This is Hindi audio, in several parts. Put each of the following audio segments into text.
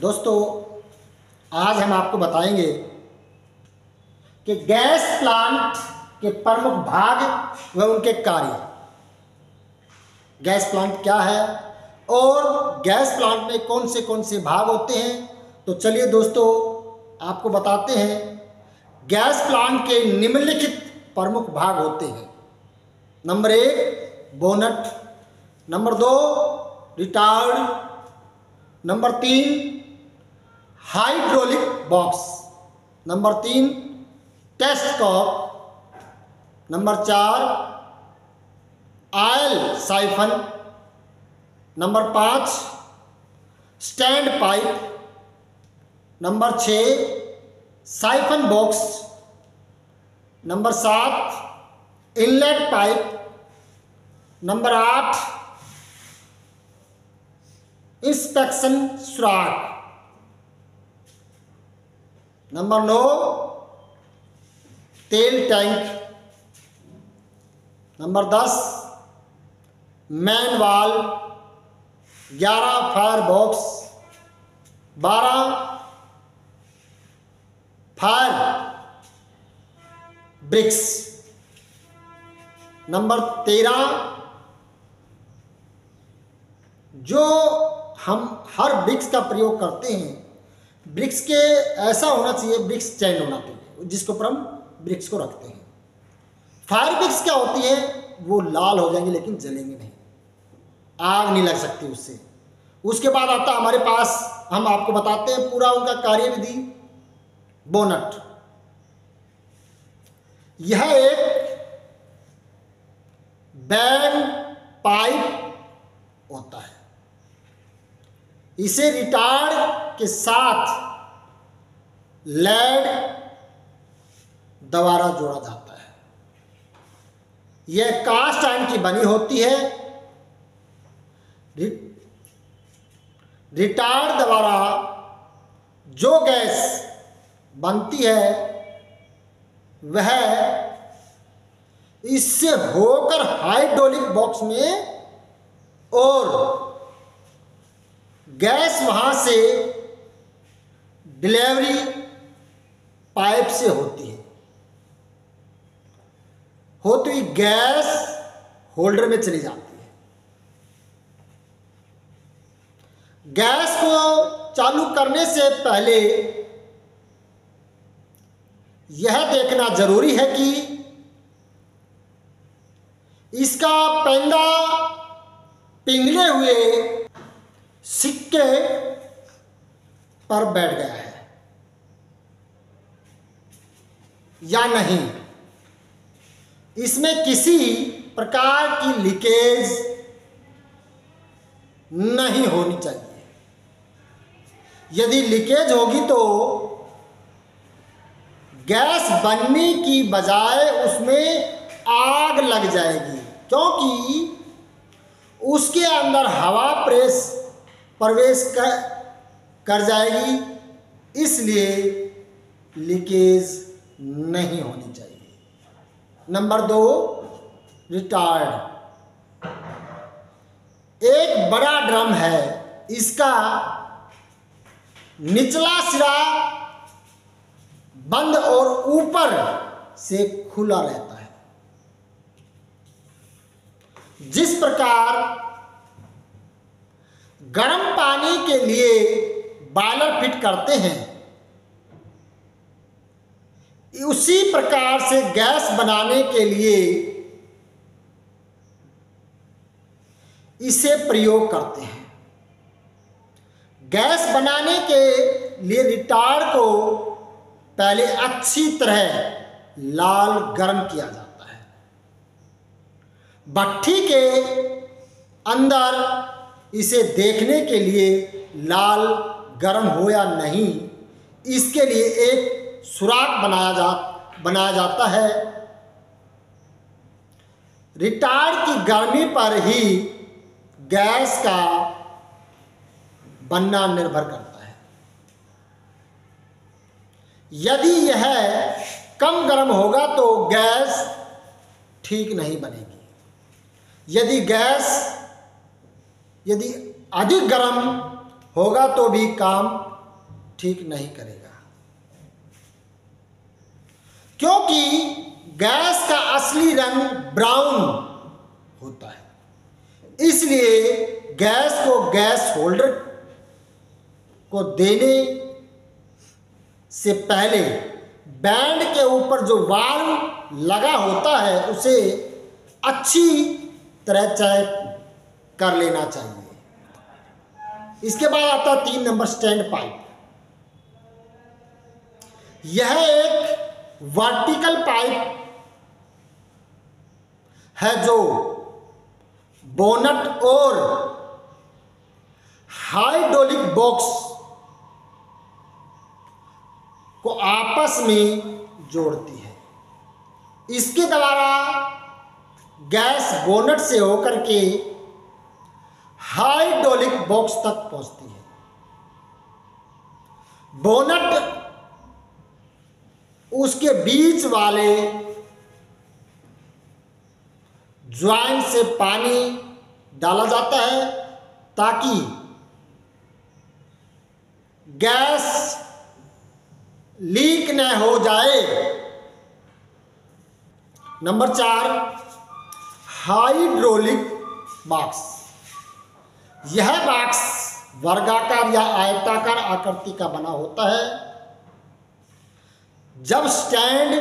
दोस्तों आज हम आपको बताएंगे कि गैस प्लांट के प्रमुख भाग व उनके कार्य। गैस प्लांट क्या है और गैस प्लांट में कौन से भाग होते हैं, तो चलिए दोस्तों आपको बताते हैं। गैस प्लांट के निम्नलिखित प्रमुख भाग होते हैं। Number 1 bonnet, number 2 retard, number 3 hydraulic box, number 3 test cock, number 4 oil siphon, number 5 stand pipe, number 6 siphon box, number 7 inlet pipe, number 8 inspection सुराख, नंबर 9 तेल tank, number 10 main valve, 11 fire box, 12 fire bricks, number 13 जो हम हर ब्रिक्स का प्रयोग करते हैं, ब्रिक्स के ऐसा होना चाहिए, ब्रिक्स चैन होना चाहिए जिसके ऊपर हम ब्रिक्स को रखते हैं। फायर ब्रिक्स क्या होती है, वो लाल हो जाएंगे लेकिन जलेंगे नहीं, आग नहीं लग सकती उससे। उसके बाद आता हमारे पास, हम आपको बताते हैं पूरा उनका कार्यविधि। बोनट यह एक बैंड पाइप होता है, इसे रिटार्ड के साथ लेड द्वारा जोड़ा जाता है। यह कास्ट आयरन की बनी होती है, रिटार्ड द्वारा जो गैस बनती है वह इससे होकर हाइड्रोलिक बॉक्स में और गैस वहाँ से डिलीवरी पाइप से होती है, होती हुई गैस होल्डर में चली जाती है। गैस को चालू करने से पहले यह देखना जरूरी है कि इसका पैंदा पिघले हुए सिक्के पर बैठ गया है या नहीं, इसमें किसी प्रकार की लीकेज नहीं होनी चाहिए। यदि लीकेज होगी तो गैस बनने की बजाय उसमें आग लग जाएगी, क्योंकि उसके अंदर हवा प्रेस प्रवेश कर जाएगी, इसलिए लीकेज नहीं होनी चाहिए। नंबर 2 रिटार्ड, एक बड़ा ड्रम है, इसका निचला सिरा बंद और ऊपर से खुला रहता है। जिस प्रकार गर्म पानी के लिए बॉयलर फिट करते हैं, उसी प्रकार से गैस बनाने के लिए इसे प्रयोग करते हैं। गैस बनाने के लिए रिटार्ड को पहले अच्छी तरह लाल गर्म किया जाता है। भट्ठी के अंदर इसे देखने के लिए लाल गर्म हो या नहीं, इसके लिए एक सुराख बनाया जाता है। रिटार्ड की गर्मी पर ही गैस का बनना निर्भर करता है। यदि यह कम गर्म होगा तो गैस ठीक नहीं बनेगी, यदि अधिक गर्म होगा तो भी काम ठीक नहीं करेगा, क्योंकि गैस का असली रंग ब्राउन होता है। इसलिए गैस को गैस होल्डर को देने से पहले बैंड के ऊपर जो वाल्व लगा होता है उसे अच्छी तरह चेक कर लेना चाहिए। इसके बाद आता 3 नंबर स्टैंड पाइप। यह एक वर्टिकल पाइप है जो बोनट और हाइड्रोलिक बॉक्स को आपस में जोड़ती है। इसके द्वारा गैस बोनट से होकर के हाइड्रोलिक बॉक्स तक पहुंचती है। बोनट उसके बीच वाले ज्वाइंट से पानी डाला जाता है ताकि गैस लीक न हो जाए। Number 4 hydraulic box. यह बॉक्स वर्गाकार या आयताकार आकृति का बना होता है। जब स्टैंड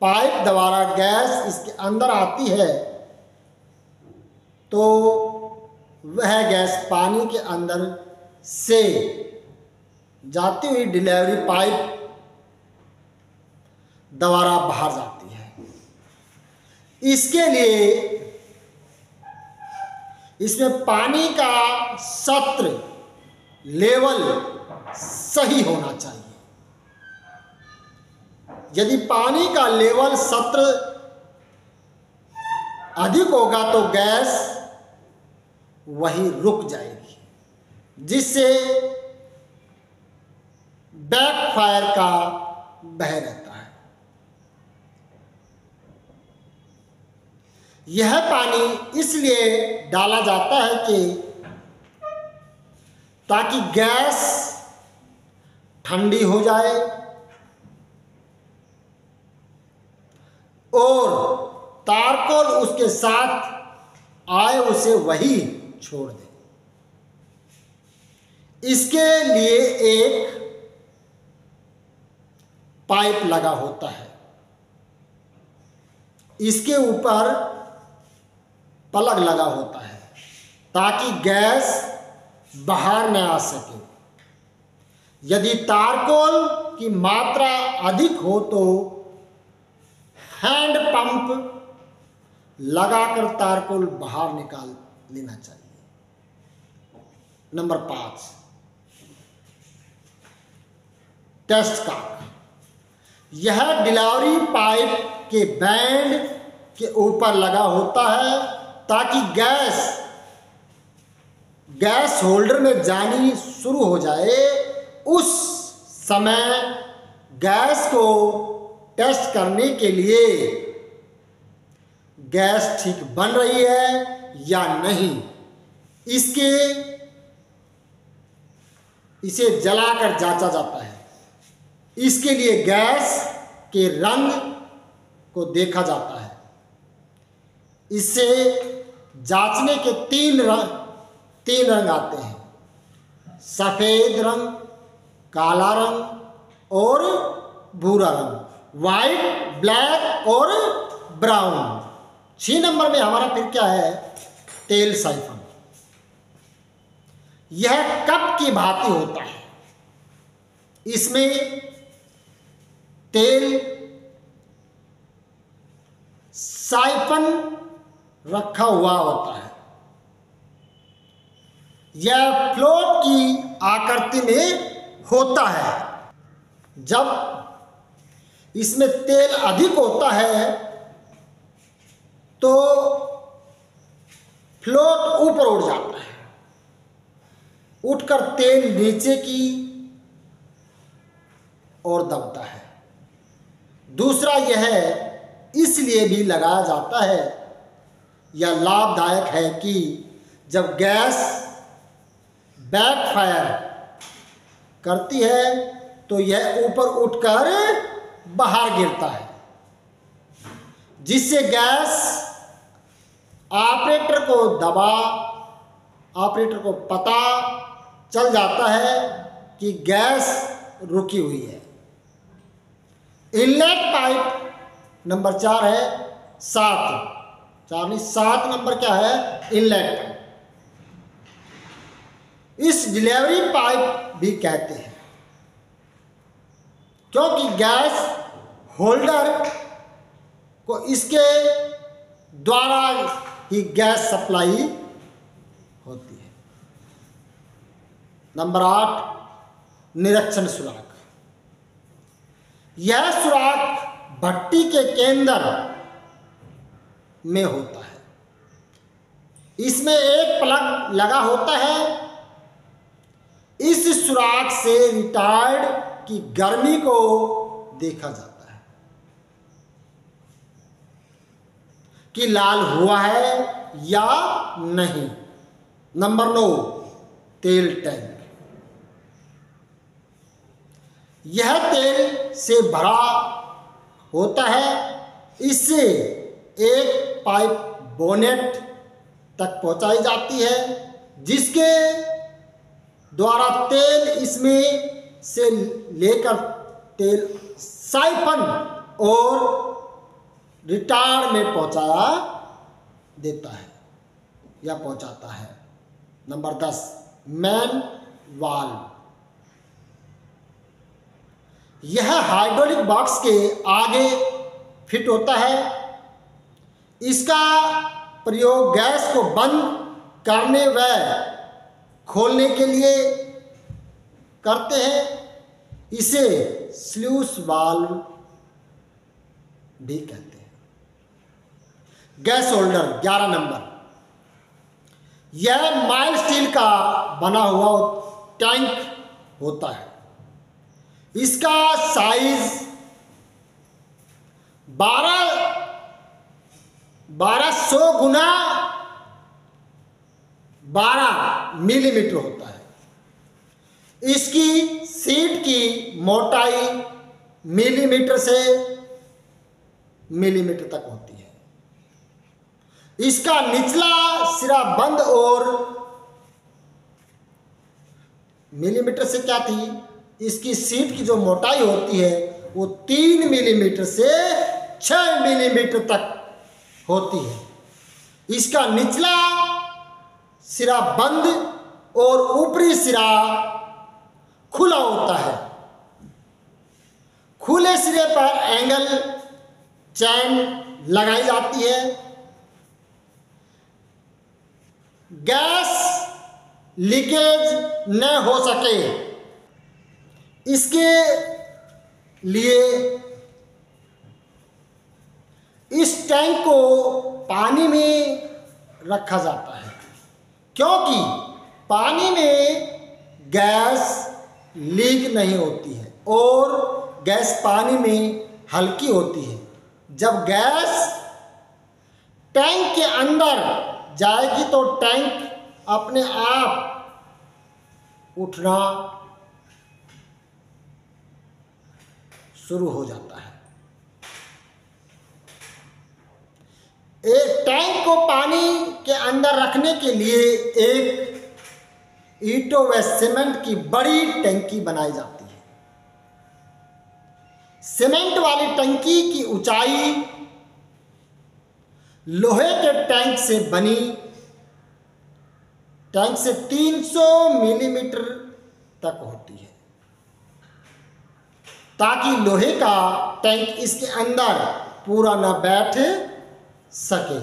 पाइप द्वारा गैस इसके अंदर आती है तो वह गैस पानी के अंदर से जाती हुई डिलीवरी पाइप द्वारा बाहर जाती है। इसके लिए इसमें पानी का सत्र लेवल सही होना चाहिए। यदि पानी का लेवल सत्र अधिक होगा तो गैस वहीं रुक जाएगी, जिससे बैकफायर का भय रहता है। यह पानी इसलिए डाला जाता है कि ताकि गैस ठंडी हो जाए और तारकोल उसके साथ आए उसे वही छोड़ दे। इसके लिए एक पाइप लगा होता है, इसके ऊपर प्लग लगा होता है ताकि गैस बाहर न आ सके। यदि तारकोल की मात्रा अधिक हो तो हैंड पंप लगाकर तारकोल बाहर निकाल लेना चाहिए। नंबर 5 टेस्ट का। यह डिलीवरी पाइप के बैंड के ऊपर लगा होता है ताकि गैस होल्डर में जानी शुरू हो जाए। उस समय गैस को टेस्ट करने के लिए गैस ठीक बन रही है या नहीं, इसे जलाकर जांचा जाता है। इसके लिए गैस के रंग को देखा जाता है। इससे जांचने के तीन रंग आते हैं, सफेद रंग, काला रंग और भूरा रंग, व्हाइट, ब्लैक और ब्राउन। 6 नंबर में हमारा फिर क्या है, तेल साइफन। यह कप की भांति होता है। इसमें तेल साइफन रखा हुआ होता है। यह फ्लोट की आकृति में होता है। जब इसमें तेल अधिक होता है तो फ्लोट ऊपर उड़ जाता है, उठकर तेल नीचे की ओर दबता है। दूसरा यह इसलिए भी लगाया जाता है या लाभदायक है कि जब गैस बैकफायर करती है तो यह ऊपर उठकर बाहर गिरता है, जिससे गैस ऑपरेटर को पता चल जाता है कि गैस रुकी हुई है। इनलेट पाइप नंबर 4 है 7 नंबर क्या है इनलेट पाइप। इस डिलीवरी पाइप भी कहते हैं क्योंकि गैस होल्डर को इसके द्वारा ही गैस सप्लाई होती है। नंबर 8 निरीक्षण सुराख। यह सुराख भट्टी के केंद्र में होता है, इसमें एक प्लग लगा होता है। इस सुराख से रिटायर्ड की गर्मी को देखा जाता है कि लाल हुआ है या नहीं। नंबर 9 तेल टैंक। यह तेल से भरा होता है, इससे एक पाइप बोनेट तक पहुंचाई जाती है, जिसके द्वारा तेल इसमें से लेकर तेल साइफन और रिटायर में पहुंचाया देता है या पहुंचाता है। Number 10 main valve. यह हाइड्रोलिक बॉक्स के आगे फिट होता है, इसका प्रयोग गैस को बंद करने व खोलने के लिए करते हैं। इसे स्ल्यूस वाल्व भी कहते हैं। Gas holder 11 number. यह माइल स्टील का बना हुआ टैंक होता है, इसका साइज 1200 × 12 मिलीमीटर होता है। इसकी सीट की मोटाई मिलीमीटर से मिलीमीटर तक होती है। इसका निचला सिरा बंद और मिलीमीटर से क्या थी, इसकी सीट की जो मोटाई होती है वो 3 मिलीमीटर से 6 मिलीमीटर तक होती है। इसका निचला सिरा बंद और ऊपरी सिरा खुला होता है। खुले सिरे पर एंगल चैन लगाई जाती है। गैस लीकेज न हो सके इसके लिए इस टैंक को पानी में रखा जाता है, क्योंकि पानी में गैस लीक नहीं होती है और गैस पानी में हल्की होती है। जब गैस टैंक के अंदर जाएगी तो टैंक अपने आप उठना शुरू हो जाता है। एक टैंक को पानी के अंदर रखने के लिए एक ईंटों व सीमेंट की बड़ी टंकी बनाई जाती है। सीमेंट वाली टंकी की ऊंचाई लोहे के टैंक से बनी टैंक से 300 मिलीमीटर तक होती है, ताकि लोहे का टैंक इसके अंदर पूरा न बैठ सके।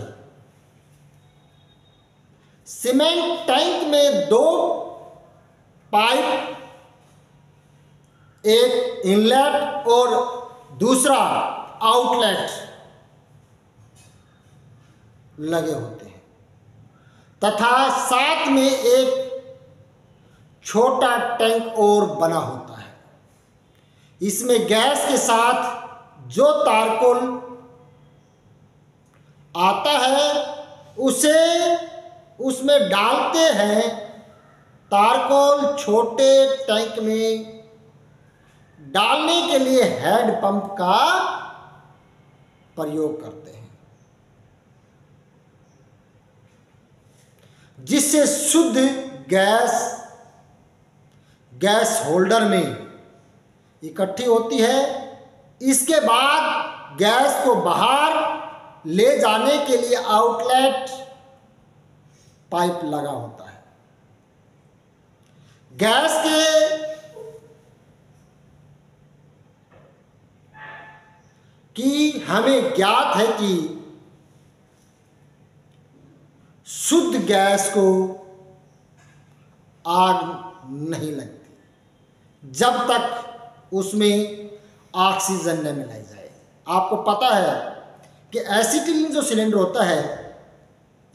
सीमेंट टैंक में 2 पाइप, एक इनलेट और दूसरा आउटलेट लगे होते हैं तथा साथ में एक छोटा टैंक और बना होता है। इसमें गैस के साथ जो तारकोल आता है उसे उसमें डालते हैं तारकोल छोटे टैंक में डालने के लिए हैंड पंप का प्रयोग करते हैं, जिससे शुद्ध गैस गैस होल्डर में इकट्ठी होती है। इसके बाद गैस को बाहर ले जाने के लिए आउटलेट पाइप लगा होता है। गैस के कि हमें ज्ञात है कि शुद्ध गैस को आग नहीं लगती जब तक उसमें ऑक्सीजन न मिलाई जाए। आपको पता है कि एसिटिलीन जो सिलेंडर होता है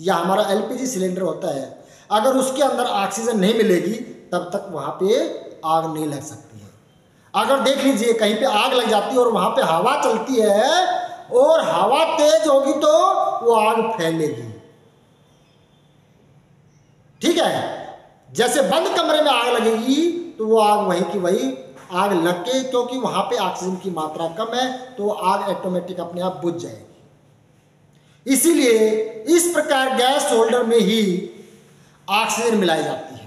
या हमारा एलपीजी सिलेंडर होता है, अगर उसके अंदर ऑक्सीजन नहीं मिलेगी तब तक वहाँ पे आग नहीं लग सकती है। अगर देख लीजिए कहीं पे आग लग जाती है और वहाँ पे हवा चलती है और हवा तेज होगी तो वो आग फैलेगी, ठीक है। जैसे बंद कमरे में आग लगेगी तो वो आग वहीं की वहीं आग लग के, क्योंकि वहाँ पे ऑक्सीजन की मात्रा कम है तो आग ऑटोमेटिक अपने आप बुझ जाएगी। इसीलिए इस प्रकार गैस होल्डर में ही ऑक्सीजन मिलाई जाती है।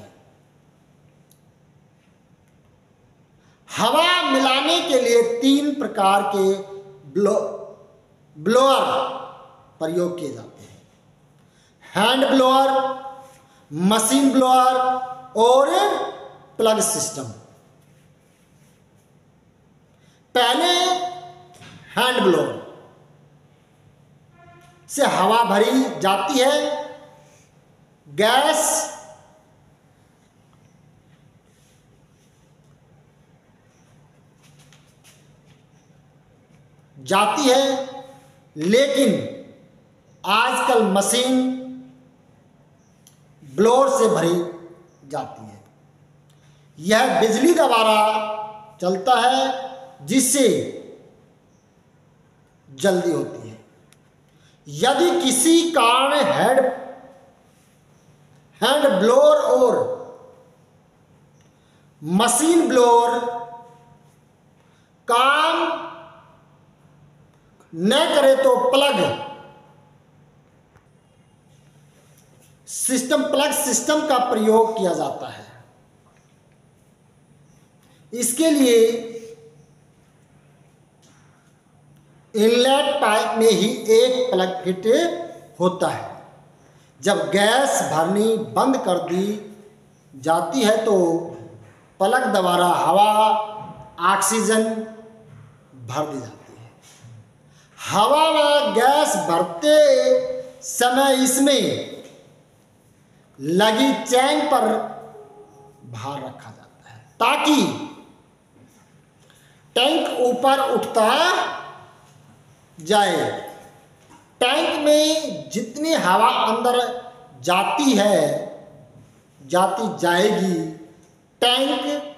हवा मिलाने के लिए तीन प्रकार के ब्लोअर प्रयोग किए जाते हैं, हैंड ब्लोअर, मशीन ब्लोअर और प्लग सिस्टम। पहले हैंड ब्लोअर से हवा भरी जाती है, गैस जाती है, लेकिन आजकल मशीन ब्लोअर से भरी जाती है। यह बिजली द्वारा चलता है जिससे जल्दी होती है। यदि किसी कारण हैंड ब्लोअर और मशीन ब्लोअर काम न करे तो प्लग सिस्टम का प्रयोग किया जाता है। इसके लिए इनलेट पाइप में ही एक प्लग फिट होता है। जब गैस भरनी बंद कर दी जाती है तो प्लग द्वारा हवा ऑक्सीजन भर दी जाती है। हवा में गैस भरते समय इसमें लगी चैन पर भार रखा जाता है ताकि टैंक ऊपर उठता जाए। टैंक में जितनी हवा अंदर जाती जाएगी टैंक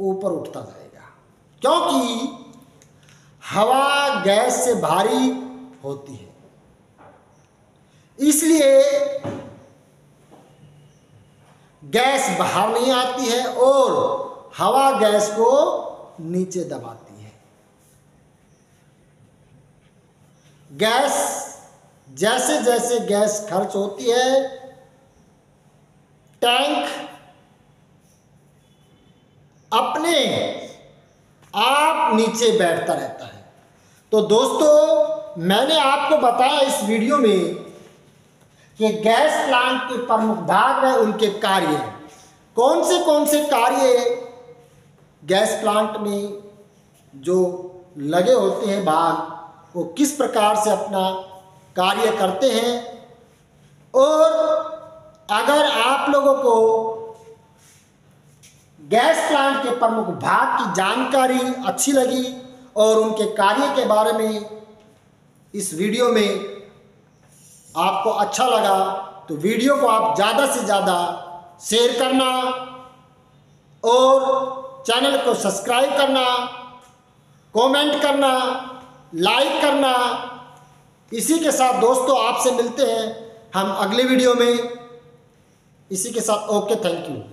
ऊपर उठता जाएगा, क्योंकि हवा गैस से भारी होती है। इसलिए गैस बाहर नहीं आती है और हवा गैस को नीचे दबाती है। गैस जैसे जैसे गैस खर्च होती है टैंक अपने आप नीचे बैठता रहता है। तो दोस्तों, मैंने आपको बताया इस वीडियो में कि गैस प्लांट के प्रमुख भाग व उनके कार्य, कौन से कार्य गैस प्लांट में जो लगे होते हैं भाग, वो किस प्रकार से अपना कार्य करते हैं। और अगर आप लोगों को गैस प्लांट के प्रमुख भाग की जानकारी अच्छी लगी और उनके कार्य के बारे में इस वीडियो में आपको अच्छा लगा तो वीडियो को आप ज़्यादा से ज़्यादा शेयर करना और चैनल को सब्सक्राइब करना, कमेंट करना, लाइक करना। इसी के साथ दोस्तों आपसे मिलते हैं हम अगले वीडियो में। इसी के साथ ओके, थैंक यू।